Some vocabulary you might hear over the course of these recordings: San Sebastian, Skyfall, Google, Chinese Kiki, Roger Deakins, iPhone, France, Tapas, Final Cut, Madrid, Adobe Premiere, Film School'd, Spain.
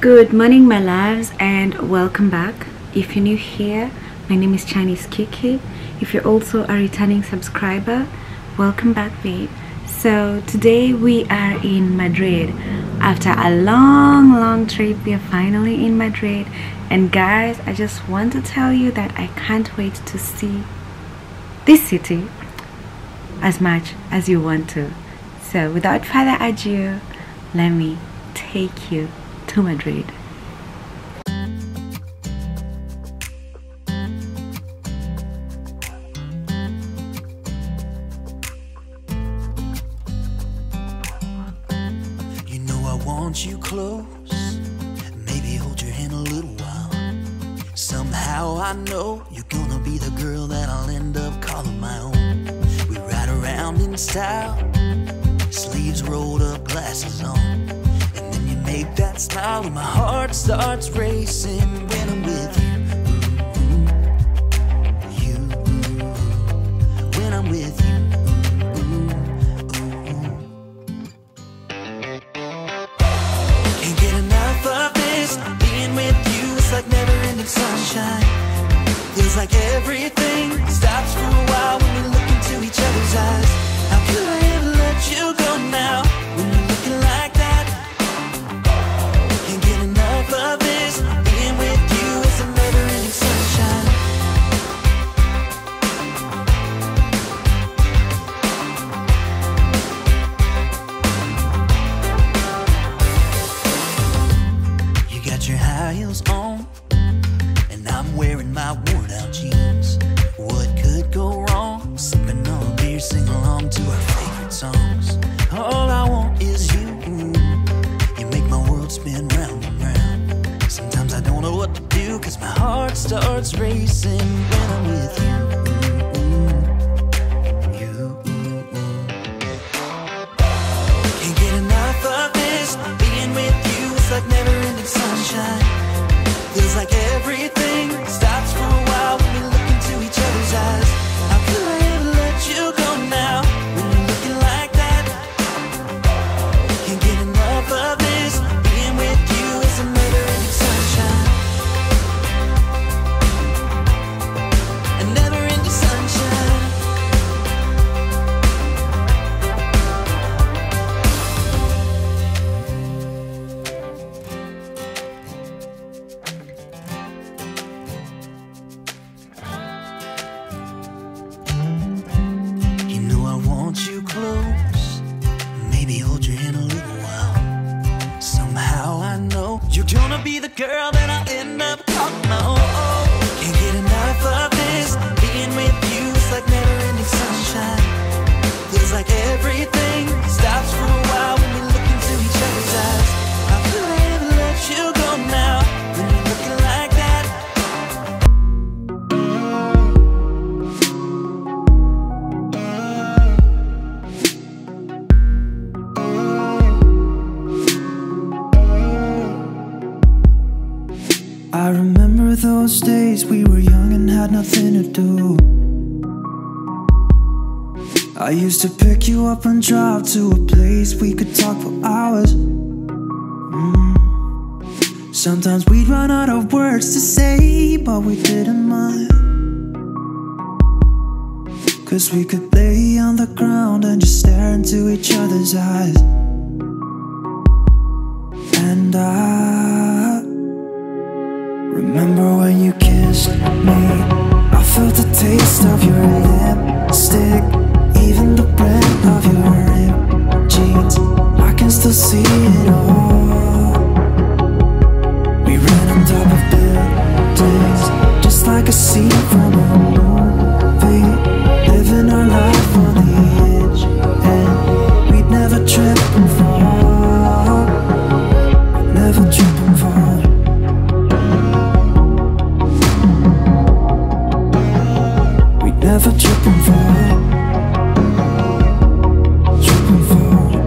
Good morning, my loves, and welcome back. If you're new here, my name is Chinese Kiki. If you're also a returning subscriber, welcome back, babe. So today we are in Madrid. After a long trip, we are finally in Madrid. And guys, I just want to tell you that I can't wait to see this city as much as you want to. So without further ado, let me take you to Madrid. You know I want you close, maybe hold your hand a little while. Somehow I know you're gonna be the girl that I'll end up calling my own. We ride around in style, sleeves rolled up, glasses on. Make that smile and my heart starts racing when I'm with you, when I'm with you, Can't get enough of this, being with you, it's like never-ending sunshine. Feels like everything stops for a while when we look into each other's eyes. How could I ever let you go now, when you're looking like that? Love is being with you, it's a never-ending sunshine. You got your high heels on, and I'm wearing my worn-out jeans. What could go wrong? Sipping on a beer, sing along to our favorite songs. All I want is you. You make my world spin round and round. Sometimes I don't know what to do, cause my heart starts racing when I'm with you, Can't get enough of this, being with you, it's like never-ending sunshine. Feels like everything stops for a while when we look into each other's eyes. How could I ever let you go now, when you're looking like that? Can't get enough of this, being with you, it's a girl that I'll end up calling my own. Can't get enough of this, being with you, it's like never-ending sunshine. Feels like everything stops for a while when we look into each other's eyes. How could I ever let you go now, when you're looking like that? I remember those days we were young and had nothing to do. I used to pick you up and drive to a place we could talk for hours. Sometimes we'd run out of words to say, but we didn't mind, cause we could lay on the ground and just stare into each other's eyes. And I remember when you kissed me, I felt the taste of your lipstick, even the brand of your ripped jeans, I can still see it all. We ran on top of buildings, just like a scene from a movie, living our life on the edge, and we'd never trip and fall, never trip and fall. Never trip and fall, trip and fall.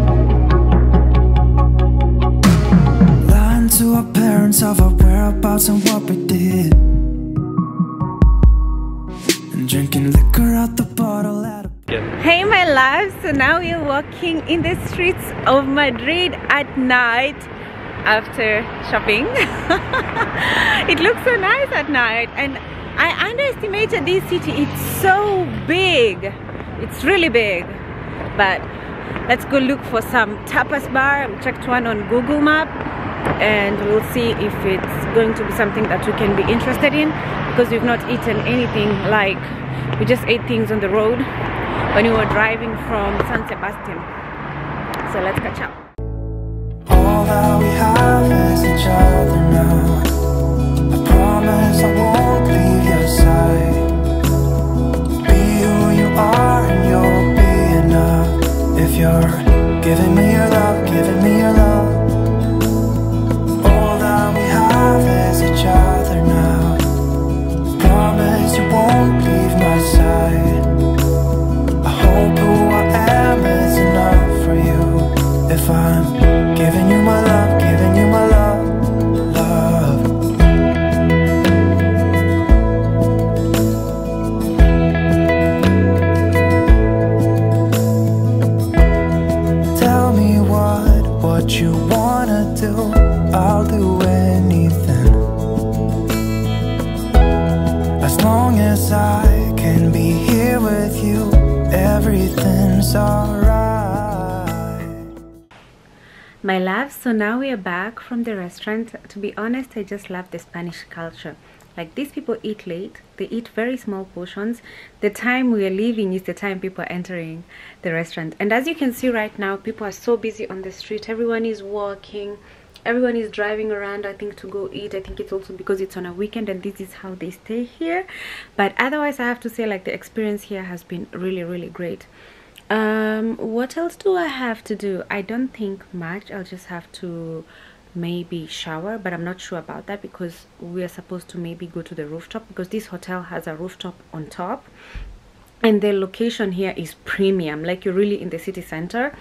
Lying to our parents of our whereabouts and what we did, and drinking liquor out the bottle at a... Hey my loves, so now we're walking in the streets of Madrid at night. after shopping. It looks so nice at night, and I underestimated this city. It's so big, it's really big. But let's go look for some tapas bar. I checked one on Google Map and we'll see if it's going to be something that we can be interested in, because we've not eaten anything. Like, we just ate things on the road when we were driving from San Sebastian. So let's catch up. All that we have is each other now. I promise I won't leave your side. Be who you are and you'll be enough. If you're giving me your love, giving me your love. All that we have is each other now. I promise you won't leave my side. If I'm giving you my love, giving you my love, love. Tell me what you wanna do, I'll do anything. As long as I can be here with you, everything's alright. My love, so now we are back from the restaurant. To be honest, I just love the Spanish culture. Like, these people eat late, they eat very small portions. The time we are leaving is the time people are entering the restaurant. And as you can see right now, people are so busy on the street. Everyone is walking, everyone is driving around, I think, to go eat. I think it's also because it's on a weekend and this is how they stay here. But otherwise, I have to say, like, the experience here has been really, really great. What else do I have to do? I don't think much. I'll just have to maybe shower, but I'm not sure about that because we are supposed to maybe go to the rooftop, because this hotel has a rooftop on top and the location here is premium, like you're really in the city center.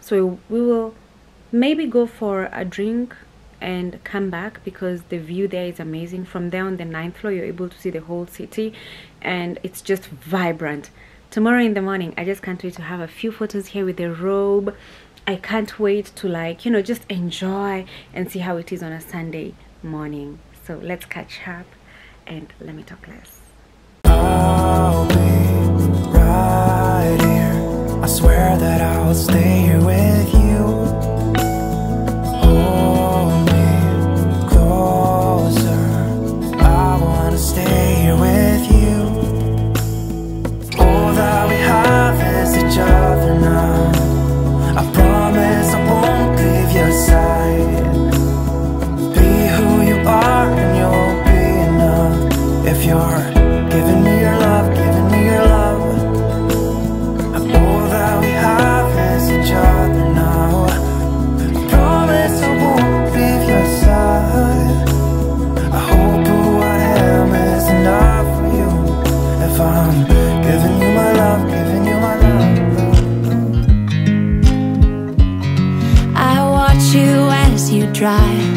So we will maybe go for a drink and come back because the view there is amazing. From there on the 9th floor, you're able to see the whole city and it's just vibrant. Tomorrow in the morning, I just can't wait to have a few photos here with the robe. I can't wait to, like, you know, just enjoy and see how it is on a Sunday morning. So let's catch up and let me talk less. I'll be right here. I swear that I'll stay here with you. Hold me closer. I wanna stay here with you. All that we have is each other now. I promise I won't leave your side. Be who you are and you'll be enough. If you're giving me your love, giving me your love. All that we have is each other now. I promise I won't leave your side. I hope who I am is enough for you. If I'm giving you my love, giving you my love. I watch you as you drive.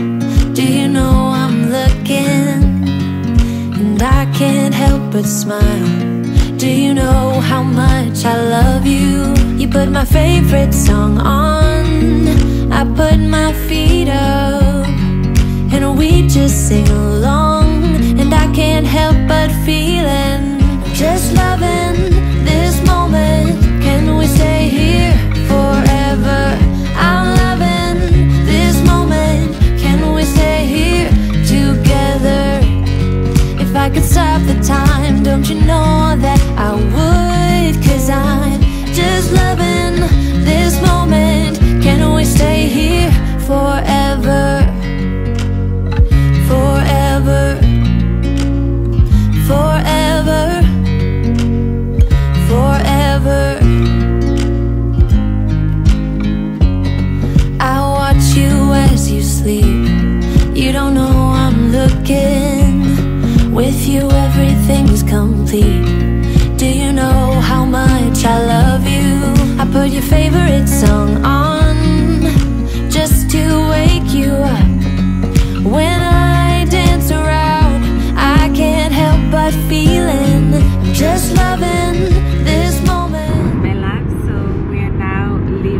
Do you know I'm looking? And I can't help but smile. Do you know how much I love you? You put my favorite song on, I put my feet up, and we just sing along. And I can't help but feeling, just loving this moment. Can we stay here forever? I'm loving this moment. Can we stay here together? If I could stop the time, don't you know that I would? 'Cause I'm just loving this moment. Can we stay here forever? Forever. Forever. Forever. I watch you as you sleep. You don't know I'm looking. With you everything's complete. Do you know how much I love you? I put your favorite song on, just to wake you up. When I dance around, I can't help but feeling, I'm just loving this moment. City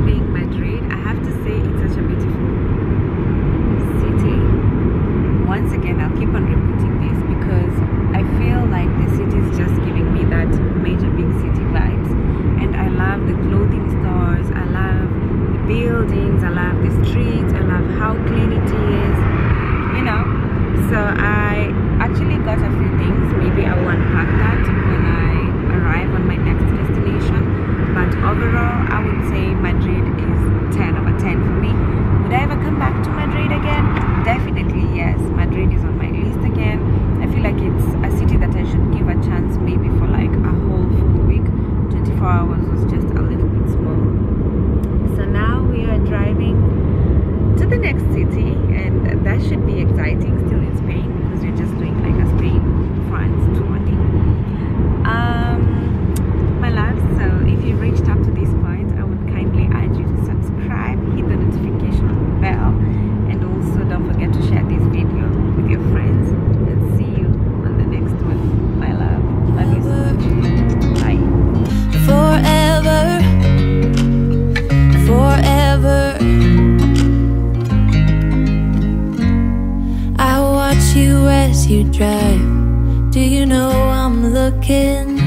overall I would say Madrid is 10 over 10 for me. Would I ever come back to Madrid again? Definitely yes, Madrid is on my list again. I feel like it's a city that I should give a chance maybe for like a whole full week. 24 hours was just a little bit small. So now we are driving to the next city and that should be exciting, still in Spain because we're just doing like a Spain, France tour thing. My love, so if you've reached up to this point, I would kindly urge you to subscribe, hit the notification bell, and also don't forget to share this video with your friends. And see you on the next one. My love, love you so much. Bye. Forever, forever. I watch you as you drive. Do you know I'm looking?